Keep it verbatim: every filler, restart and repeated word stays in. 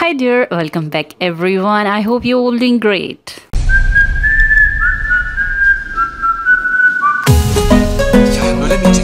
Hi dear, welcome back everyone. I hope you're all doing great. Yeah, no, let me